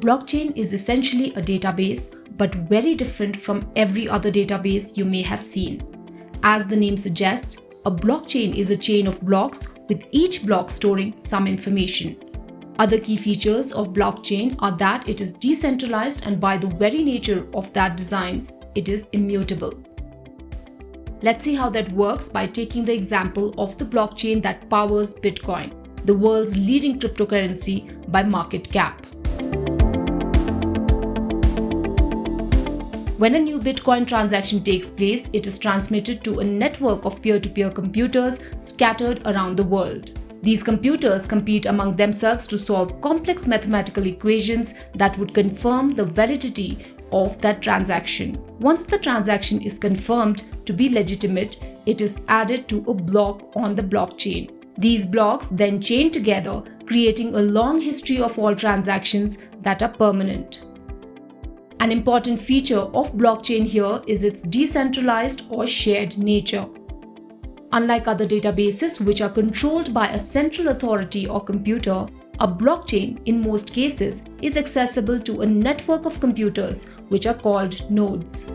Blockchain is essentially a database, but very different from every other database you may have seen. As the name suggests, a blockchain is a chain of blocks, with each block storing some information. Other key features of blockchain are that it is decentralized, and by the very nature of that design, it is immutable. Let's see how that works by taking the example of the blockchain that powers Bitcoin, the world's leading cryptocurrency by market cap. When a new Bitcoin transaction takes place, it is transmitted to a network of peer-to-peer computers scattered around the world. These computers compete among themselves to solve complex mathematical equations that would confirm the validity of that transaction. Once the transaction is confirmed to be legitimate, it is added to a block on the blockchain. These blocks then chain together, creating a long history of all transactions that are permanent. An important feature of blockchain here is its decentralized or shared nature. Unlike other databases, which are controlled by a central authority or computer, a blockchain, in most cases, is accessible to a network of computers, which are called nodes.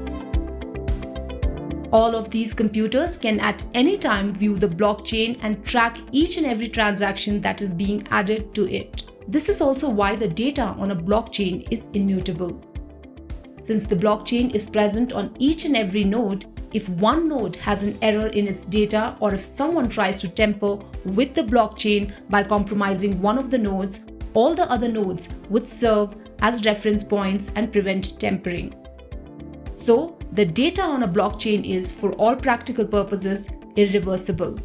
All of these computers can at any time view the blockchain and track each and every transaction that is being added to it. This is also why the data on a blockchain is immutable. Since the blockchain is present on each and every node, if one node has an error in its data or if someone tries to tamper with the blockchain by compromising one of the nodes, all the other nodes would serve as reference points and prevent tampering. So, the data on a blockchain is, for all practical purposes, irreversible.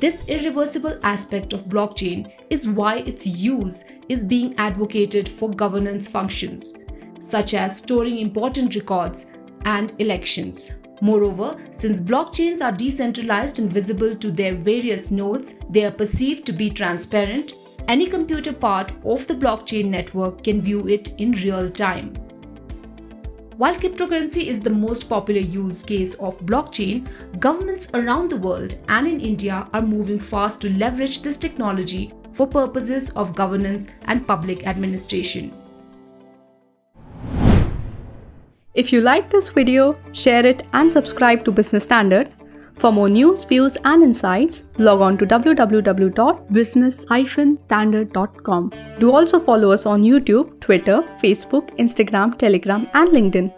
This irreversible aspect of blockchain is why its use is being advocated for governance functions, such as storing important records and elections. Moreover, since blockchains are decentralized and visible to their various nodes, they are perceived to be transparent. Any computer part of the blockchain network can view it in real time. While cryptocurrency is the most popular use case of blockchain, governments around the world and in India are moving fast to leverage this technology for purposes of governance and public administration. If you liked this video, share it and subscribe to Business Standard. For more news, views and insights, log on to www.business-standard.com. Do also follow us on YouTube, Twitter, Facebook, Instagram, Telegram and LinkedIn.